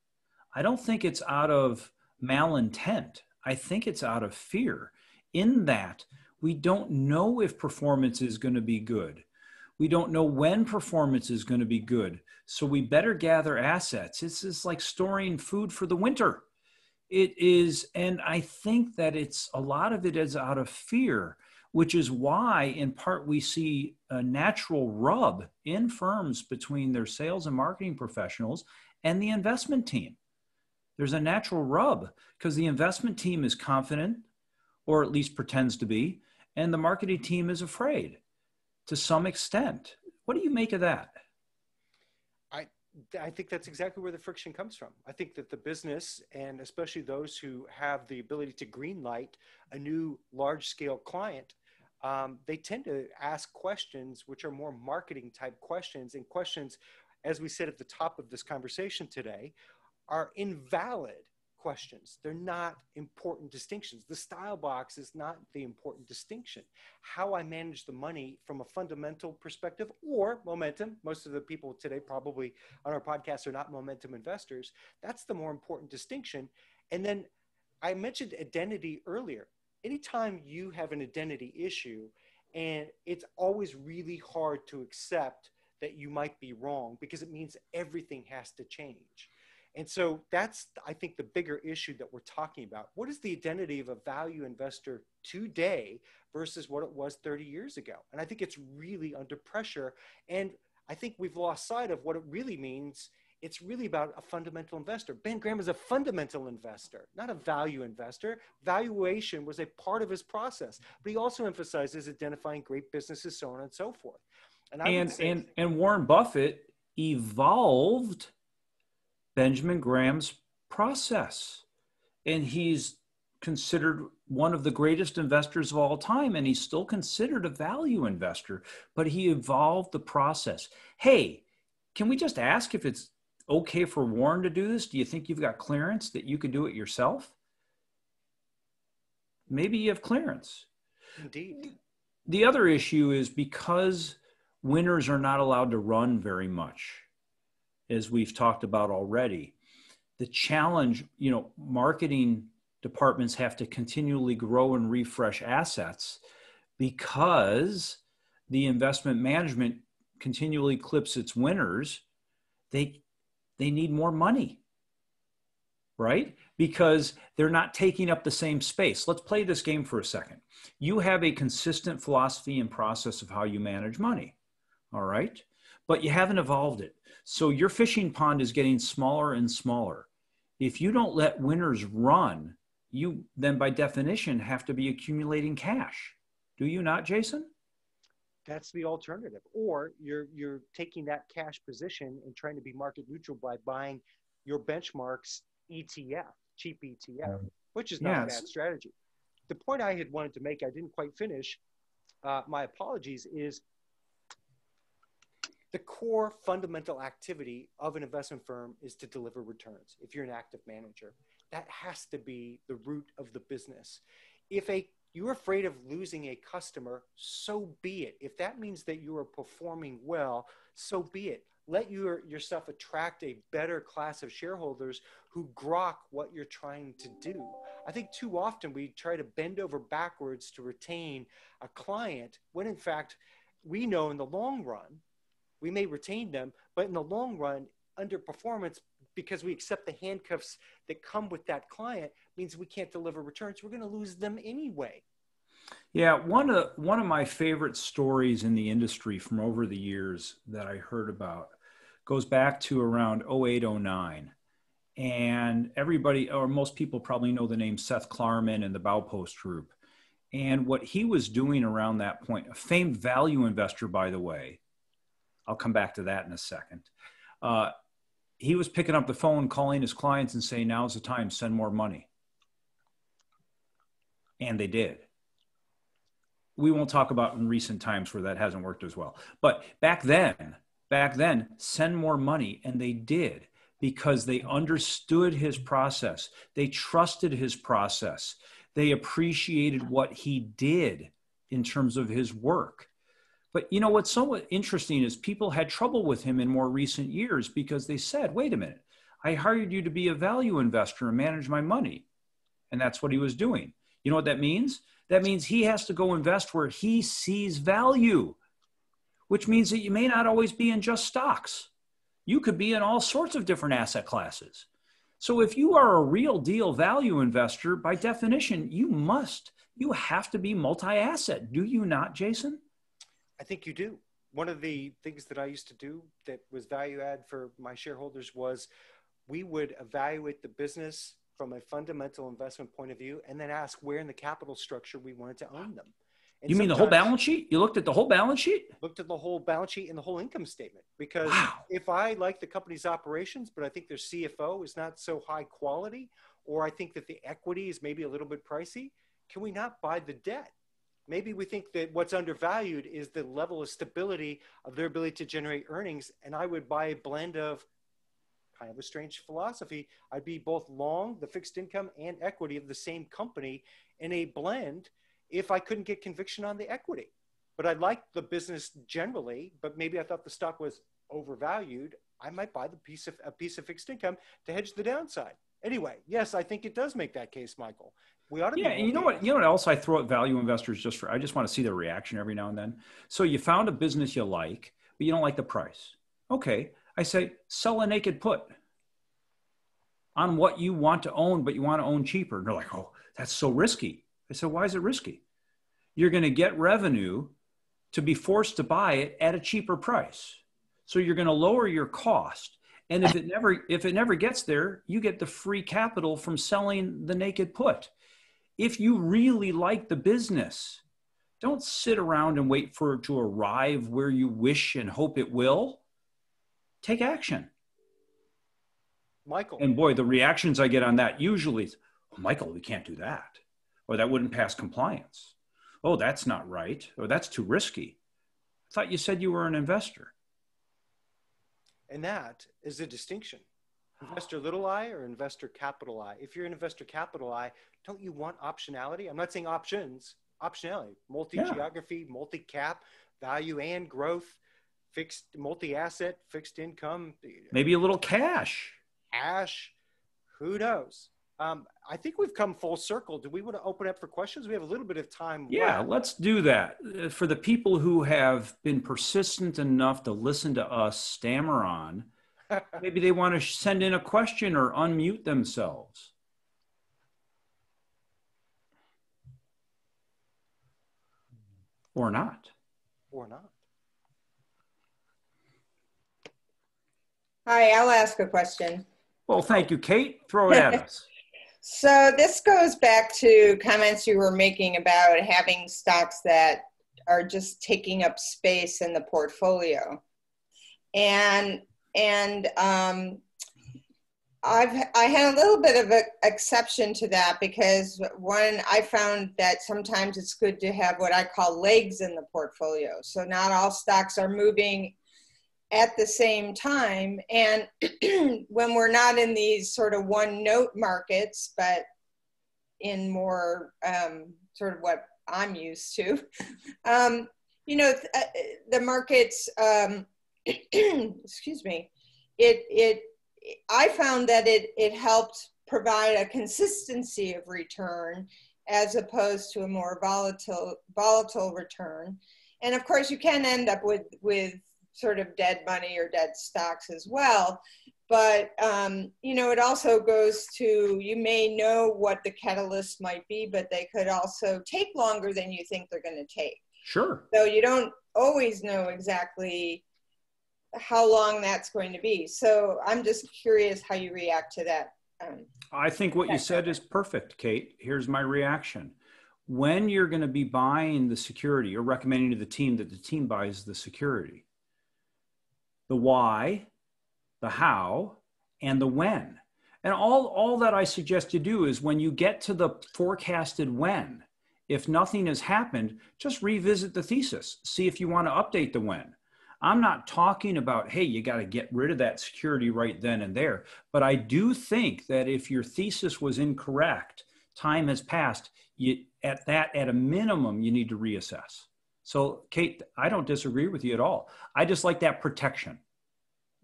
I don't think it's out of malintent. I think it's out of fear, in that we don't know if performance is going to be good. We don't know when performance is going to be good. So we better gather assets. This is like storing food for the winter. It is, and I think that it's a lot of it is out of fear, which is why in part we see a natural rub in firms between their sales and marketing professionals and the investment team. There's a natural rub because the investment team is confident, or at least pretends to be, and the marketing team is afraid. To some extent. What do you make of that? I, I think that's exactly where the friction comes from. I think that the business, and especially those who have the ability to green light a new large scale client, um, they tend to ask questions which are more marketing type questions, and questions, as we said at the top of this conversation today, are invalid questions. They're not important distinctions. The style box is not the important distinction. How I manage the money from a fundamental perspective, or momentum, most of the people today probably on our podcast are not momentum investors. That's the more important distinction. And then I mentioned identity earlier. Anytime you have an identity issue, and it's always really hard to accept that you might be wrong, because it means everything has to change. And so that's, I think, the bigger issue that we're talking about. What is the identity of a value investor today versus what it was thirty years ago? And I think it's really under pressure. And I think we've lost sight of what it really means. It's really about a fundamental investor. Ben Graham is a fundamental investor, not a value investor. Valuation was a part of his process, but he also emphasizes identifying great businesses, so on and so forth. And I and, and, and Warren Buffett evolved Benjamin Graham's process, and he's considered one of the greatest investors of all time, and he's still considered a value investor, but he evolved the process. Hey, can we just ask if it's okay for Warren to do this? Do you think you've got clearance that you can do it yourself? Maybe you have clearance. Indeed. The other issue is because winners are not allowed to run very much, as we've talked about already, the challenge, you know, marketing departments have to continually grow and refresh assets because the investment management continually clips its winners. They, they need more money, right? Because they're not taking up the same space. Let's play this game for a second. You have a consistent philosophy and process of how you manage money, all right? But you haven't evolved it. So your fishing pond is getting smaller and smaller. If you don't let winners run, you then by definition have to be accumulating cash. Do you not, Jason? That's the alternative. Or you're, you're taking that cash position and trying to be market neutral by buying your benchmark's E T F, cheap E T F, which is not yes. a bad strategy. The point I had wanted to make, I didn't quite finish, uh, my apologies, is the core fundamental activity of an investment firm is to deliver returns. If you're an active manager, that has to be the root of the business. If a, you're afraid of losing a customer, so be it. If that means that you are performing well, so be it. Let your, yourself attract a better class of shareholders who grok what you're trying to do. I think too often we try to bend over backwards to retain a client when in fact we know in the long run, we may retain them, but in the long run, underperformance, because we accept the handcuffs that come with that client, means we can't deliver returns. We're going to lose them anyway. Yeah, one of, one of my favorite stories in the industry from over the years that I heard about goes back to around oh eight, oh nine. And everybody, or most people probably know the name Seth Klarman and the Baupost Group. And what he was doing around that point, a famed value investor, by the way, I'll come back to that in a second. Uh, he was picking up the phone, calling his clients and saying, now's the time, send more money. And they did. We won't talk about in recent times where that hasn't worked as well. But back then, back then, send more money. And they did because they understood his process. They trusted his process. They appreciated what he did in terms of his work. But you know, what's somewhat interesting is people had trouble with him in more recent years because they said, wait a minute, I hired you to be a value investor and manage my money. And that's what he was doing. You know what that means? That means he has to go invest where he sees value, which means that you may not always be in just stocks. You could be in all sorts of different asset classes. So if you are a real deal value investor, by definition, you must, you have to be multi-asset. Do you not, Jason? I think you do. One of the things that I used to do that was value add for my shareholders was we would evaluate the business from a fundamental investment point of view and then ask where in the capital structure we wanted to own them. And you mean the whole balance sheet? You looked at the whole balance sheet? Looked at the whole balance sheet and the whole income statement. Because wow. if I like the company's operations, but I think their C F O is not so high quality, or I think that the equity is maybe a little bit pricey, can we not buy the debt? Maybe we think that what's undervalued is the level of stability of their ability to generate earnings. And I would buy a blend of kind of a strange philosophy. I'd be both long the fixed income and equity of the same company in a blend if I couldn't get conviction on the equity. But I liked the business generally, but maybe I thought the stock was overvalued. I might buy the piece of, a piece of fixed income to hedge the downside. Anyway, yes, I think it does make that case, Michael. We ought to yeah, and you know what? You know what else I throw at value investors just for? I just want to see their reaction every now and then. So you found a business you like, but you don't like the price. Okay, I say sell a naked put. on what you want to own, but you want to own cheaper. And they're like, oh, that's so risky. I said, why is it risky? You're going to get revenue to be forced to buy it at a cheaper price. So you're going to lower your cost. And if it never, if it never gets there, you get the free capital from selling the naked put. If you really like the business, don't sit around and wait for it to arrive where you wish and hope it will. Take action. Michael. And boy, the reactions I get on that usually is, oh, Michael, we can't do that. Or that wouldn't pass compliance. Oh, that's not right. Or that's too risky. I thought you said you were an investor. And that is the distinction. Investor little I or investor capital I. If you're an investor capital I, don't you want optionality? I'm not saying options, optionality, multi-geography, yeah. multi-cap, value and growth, fixed, multi-asset, fixed income. Maybe a little cash. Ash, who knows? Um, I think we've come full circle. Do we want to open up for questions? We have a little bit of time. Yeah, left. Let's do that. For the people who have been persistent enough to listen to us stammer on, maybe they want to send in a question or unmute themselves. Or not. Or not. Hi, I'll ask a question. Well, thank you, Kate. Throw it at us. So this goes back to comments you were making about having stocks that are just taking up space in the portfolio. And, and um, I've, I had a little bit of an exception to that because one, I found that sometimes it's good to have what I call legs in the portfolio. So not all stocks are moving at the same time. And when we're not in these sort of one note markets, but in more um, sort of what I'm used to, um, you know, th the markets, um, excuse me, it, it, I found that it, it helped provide a consistency of return as opposed to a more volatile, volatile return. And of course you can end up with, with, sort of dead money or dead stocks as well. But, um, you know, it also goes to, you may know what the catalyst might be, but they could also take longer than you think they're going to take. Sure. So you don't always know exactly how long that's going to be. So I'm just curious how you react to that. Um, I think what you said is perfect, Kate. Here's my reaction. When you're going to be buying the security, you're recommending to the team that the team buys the security. The why, the how, and the when. And all, all that I suggest you do is when you get to the forecasted when, if nothing has happened, just revisit the thesis. See if you want to update the when. I'm not talking about, hey, you got to get rid of that security right then and there. But I do think that if your thesis was incorrect, time has passed, you, at that, at a minimum, you need to reassess. So, Kate, I don't disagree with you at all. I just like that protection.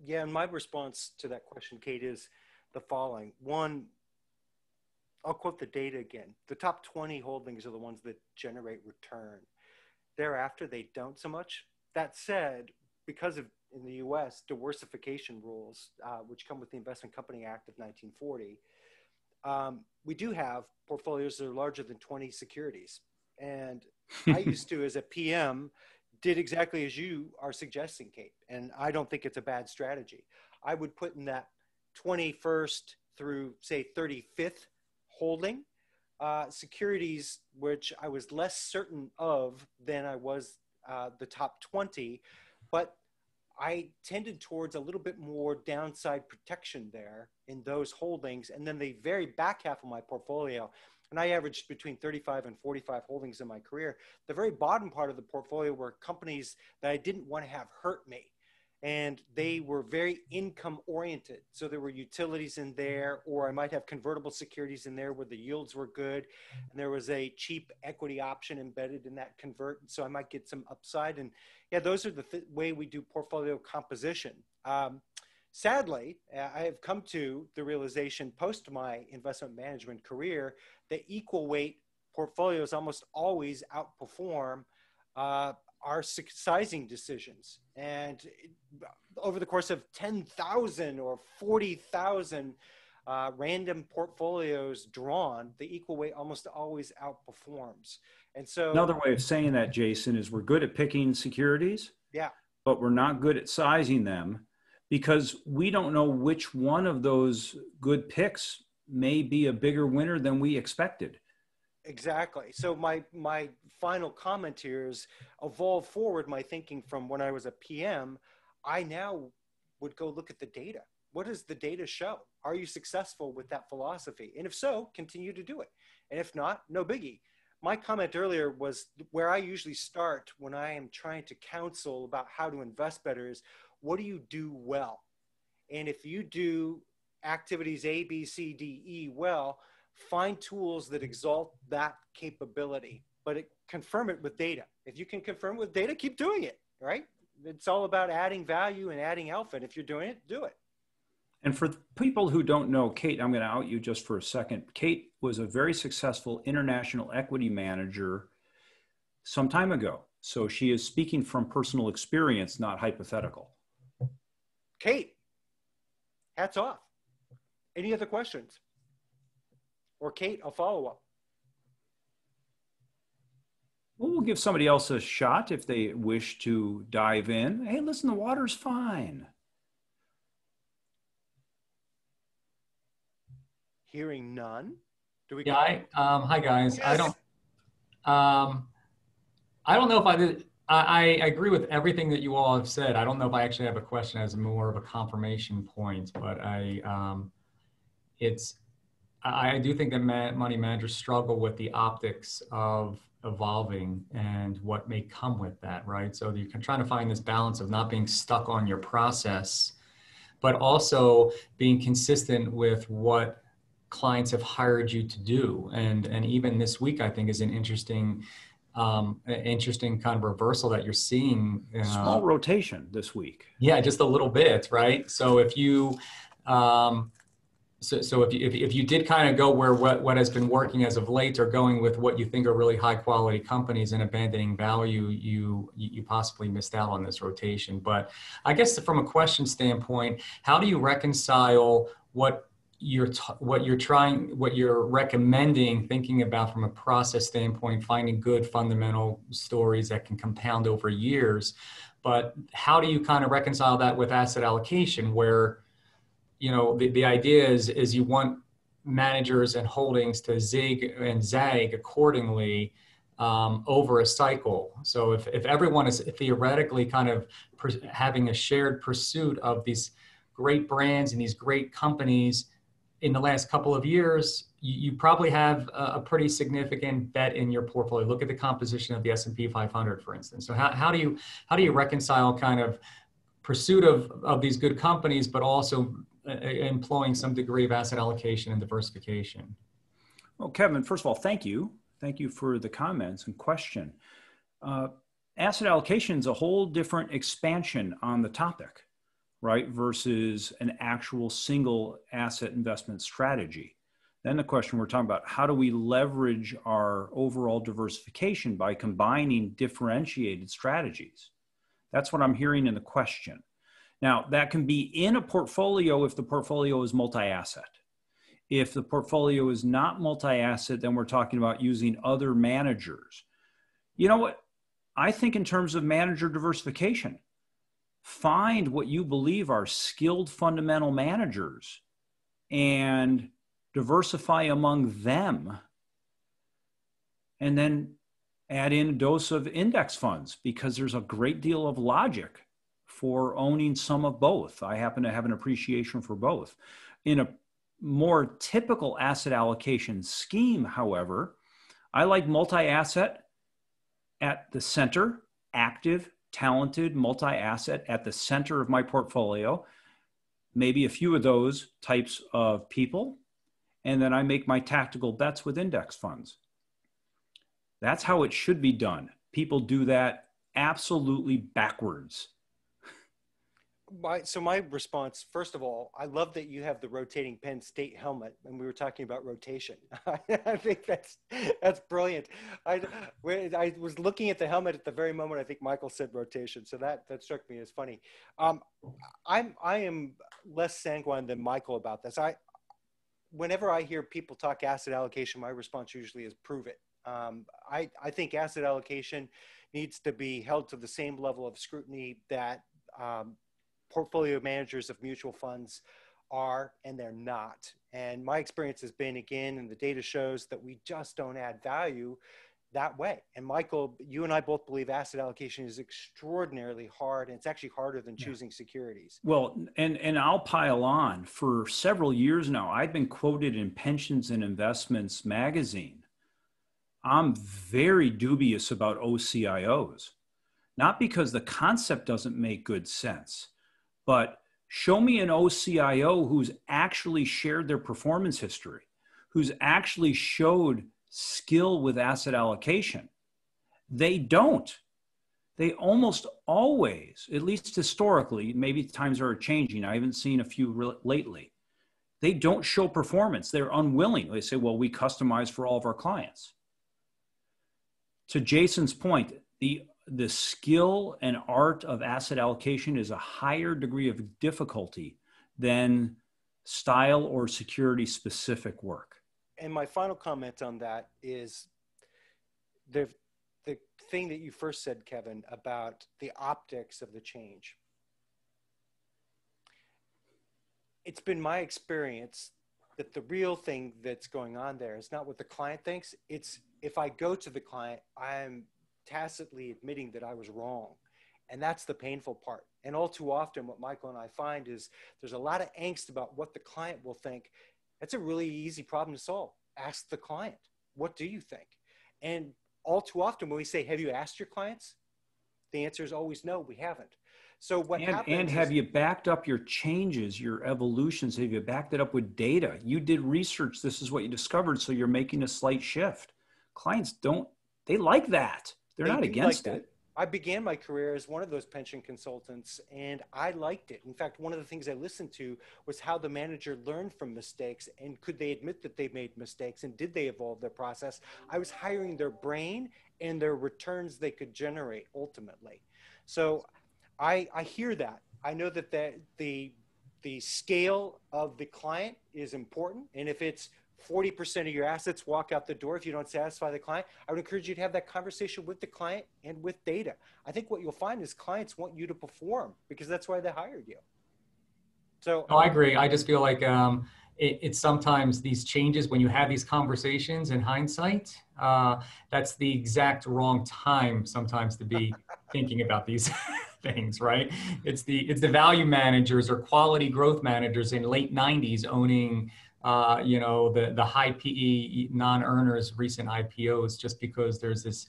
Yeah, and my response to that question, Kate, is the following. One, I'll quote the data again. The top twenty holdings are the ones that generate return. Thereafter, they don't so much. That said, because of, in the U S, diversification rules, uh, which come with the Investment Company Act of nineteen forty, um, we do have portfolios that are larger than twenty securities. And I used to, as a P M, did exactly as you are suggesting, Kate. And I don't think it's a bad strategy. I would put in that twenty-first through, say, thirty-fifth holding uh, securities, which I was less certain of than I was uh, the top twenty. But I tended towards a little bit more downside protection there in those holdings. And then the very back half of my portfolio, and I averaged between thirty-five and forty-five holdings in my career. The very bottom part of the portfolio were companies that I didn't want to have hurt me. And they were very income oriented. So there were utilities in there, or I might have convertible securities in there where the yields were good. And there was a cheap equity option embedded in that convert. So I might get some upside. And yeah, those are the th way we do portfolio composition. Um, Sadly, I have come to the realization post my investment management career that equal weight portfolios almost always outperform uh, our sizing decisions. And over the course of ten thousand or forty thousand uh, random portfolios drawn, the equal weight almost always outperforms. And so another way of saying that, Jason, is we're good at picking securities, yeah, but we're not good at sizing them because we don't know which one of those good picks may be a bigger winner than we expected. Exactly. So my, my final comment here is evolve forward my thinking from when I was a P M. I now would go look at the data. What does the data show? Are you successful with that philosophy? And if so, continue to do it. And if not, no biggie. My comment earlier was where I usually start when I am trying to counsel about how to invest better is, what do you do well? And if you do activities A, B, C, D, E well, find tools that exalt that capability, but it, confirm it with data. If you can confirm it with data, keep doing it, right? It's all about adding value and adding alpha. And if you're doing it, do it. And for people who don't know, Kate, I'm going to out you just for a second. Kate was a very successful international equity manager some time ago. So she is speaking from personal experience, not hypothetical. Kate, hats off. Any other questions? Or Kate, a follow-up? Well, we'll give somebody else a shot if they wish to dive in. Hey, listen, the water's fine. Hearing none. Do we? Yeah. I, um, hi guys. Yes. I don't. Um, I don't know if I did. I, I agree with everything that you all have said. I don't know if I actually have a question as more of a confirmation point, but I, um, it's. I, I do think that ma money managers struggle with the optics of evolving and what may come with that, right? So you're trying to find this balance of not being stuck on your process, but also being consistent with what clients have hired you to do. And, and even this week, I think, is an interesting, um, interesting kind of reversal that you're seeing. Uh, Small rotation this week. Yeah, just a little bit, right? So if you, um, so, so if, you if, if you did kind of go where what, what has been working as of late, or going with what you think are really high quality companies and abandoning value, you, you possibly missed out on this rotation. But I guess from a question standpoint, how do you reconcile what You're t what you're trying, what you're recommending, thinking about from a process standpoint, finding good fundamental stories that can compound over years. But how do you kind of reconcile that with asset allocation, where, you know, the, the idea is, is you want managers and holdings to zig and zag accordingly um, over a cycle. So if, if everyone is theoretically kind of having a shared pursuit of these great brands and these great companies, in the last couple of years, you, you probably have a, a pretty significant bet in your portfolio. Look at the composition of the S and P five hundred, for instance. So how, how do you how do you reconcile kind of pursuit of, of these good companies, but also uh, employing some degree of asset allocation and diversification? Well, Kevin, first of all, thank you. Thank you for the comments and question. Uh, asset allocation is a whole different expansion on the topic, right, versus an actual single asset investment strategy. Then the question we're talking about, how do we leverage our overall diversification by combining differentiated strategies? That's what I'm hearing in the question. Now, that can be in a portfolio if the portfolio is multi-asset. If the portfolio is not multi-asset, then we're talking about using other managers. You know what? I think in terms of manager diversification, find what you believe are skilled fundamental managers and diversify among them, and then add in a dose of index funds, because there's a great deal of logic for owning some of both. I happen to have an appreciation for both. In a more typical asset allocation scheme, however, I like multi-asset at the center, active, talented multi-asset at the center of my portfolio, maybe a few of those types of people, and then I make my tactical bets with index funds. That's how it should be done. People do that absolutely backwards. My, so my response, first of all, I love that you have the rotating Penn State helmet, and we were talking about rotation. I think that's, that's brilliant. I, I was looking at the helmet at the very moment I think Michael said rotation, so that, that struck me as funny. Um, I'm, I am less sanguine than Michael about this. I, whenever I hear people talk asset allocation, my response usually is prove it. Um, I, I think asset allocation needs to be held to the same level of scrutiny that um, portfolio managers of mutual funds are, and they're not. And my experience has been, again, and the data shows that we just don't add value that way. And Michael, you and I both believe asset allocation is extraordinarily hard, and it's actually harder than choosing yeah. securities. Well, and, and I'll pile on. For several years now, I've been quoted in Pensions and Investments magazine. I'm very dubious about O C I Os, not because the concept doesn't make good sense, but show me an O C I O who's actually shared their performance history, who's actually showed skill with asset allocation. They don't. They almost always, at least historically, maybe times are changing. I haven't seen a few lately. They don't show performance. They're unwilling. They say, well, we customize for all of our clients. To Jason's point, the The skill and art of asset allocation is a higher degree of difficulty than style or security specific work. And my final comment on that is the, the thing that you first said, Kevin, about the optics of the change. It's been my experience that the real thing that's going on there is not what the client thinks. It's if I go to the client, I'm tacitly admitting that I was wrong. And that's the painful part. And all too often, what Michael and I find is there's a lot of angst about what the client will think. That's a really easy problem to solve. Ask the client, what do you think? And all too often when we say, have you asked your clients? The answer is always no, we haven't. So what and, happens- And have you backed up your changes, your evolutions? Have you backed it up with data? You did research, this is what you discovered, so you're making a slight shift. Clients don't, they like that. They're not against it. I began my career as one of those pension consultants, and I liked it. In fact, one of the things I listened to was how the manager learned from mistakes, and could they admit that they made mistakes, and did they evolve their process? I was hiring their brain and their returns they could generate ultimately. So I, I hear that. I know that the, the, the scale of the client is important, and if it's forty percent of your assets walk out the door if you don't satisfy the client, I would encourage you to have that conversation with the client and with data. I think what you'll find is clients want you to perform because that's why they hired you. So no, I agree. I just feel like um, it, it's sometimes these changes when you have these conversations in hindsight, uh, that's the exact wrong time sometimes to be thinking about these things, right? It's the, it's the value managers or quality growth managers in late nineties owning Uh, you know, the, the high P E non-earners recent I P Os just because there's this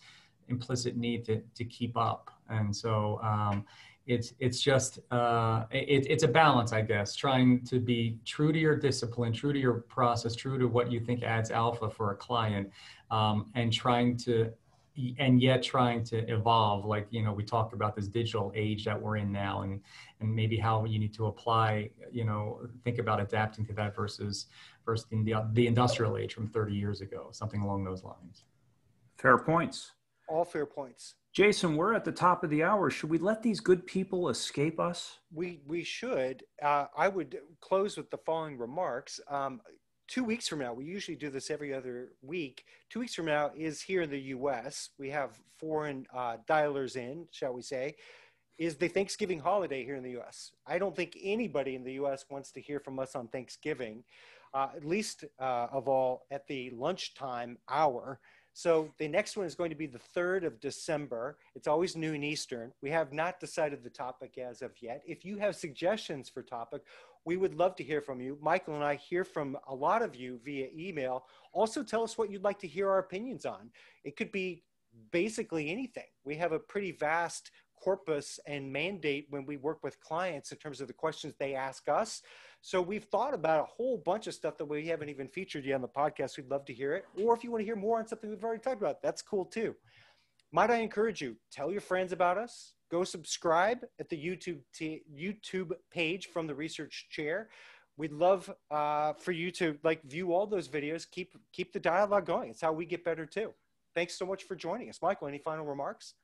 implicit need to, to keep up. And so um, it's, it's just, uh, it, it's a balance, I guess, trying to be true to your discipline, true to your process, true to what you think adds alpha for a client, um, and trying to, and yet trying to evolve. Like, you know, we talked about this digital age that we're in now, and, and maybe how you need to apply, you know, think about adapting to that versus, versus in the, the industrial age from thirty years ago, something along those lines. Fair points. All fair points. Jason, we're at the top of the hour. Should we let these good people escape us? We, we should. Uh, I would close with the following remarks. Um, Two weeks from now, we usually do this every other week. Two weeks from now is here in the U S. We have foreign uh, dialers in, shall we say, is the Thanksgiving holiday here in the U S. I don't think anybody in the U S wants to hear from us on Thanksgiving, uh, at least uh, of all at the lunchtime hour. So the next one is going to be the third of December. It's always noon Eastern. We have not decided the topic as of yet. If you have suggestions for topic, we would love to hear from you. Michael and I hear from a lot of you via email. Also tell us what you'd like to hear our opinions on. It could be basically anything. We have a pretty vast corpus and mandate when we work with clients in terms of the questions they ask us. So we've thought about a whole bunch of stuff that we haven't even featured yet on the podcast. We'd love to hear it. Or if you want to hear more on something we've already talked about, that's cool too. Might I encourage you, tell your friends about us. Go subscribe at the YouTube, t YouTube page From the Research Chair. We'd love uh, for you to like view all those videos. Keep, keep the dialogue going. It's how we get better too. Thanks so much for joining us. Michael, any final remarks?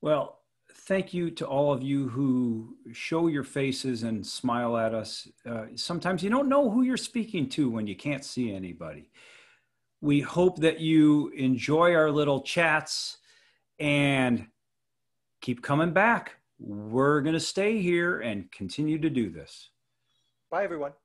Well, thank you to all of you who show your faces and smile at us. Uh, sometimes you don't know who you're speaking to when you can't see anybody. We hope that you enjoy our little chats and keep coming back. We're going to stay here and continue to do this. Bye, everyone.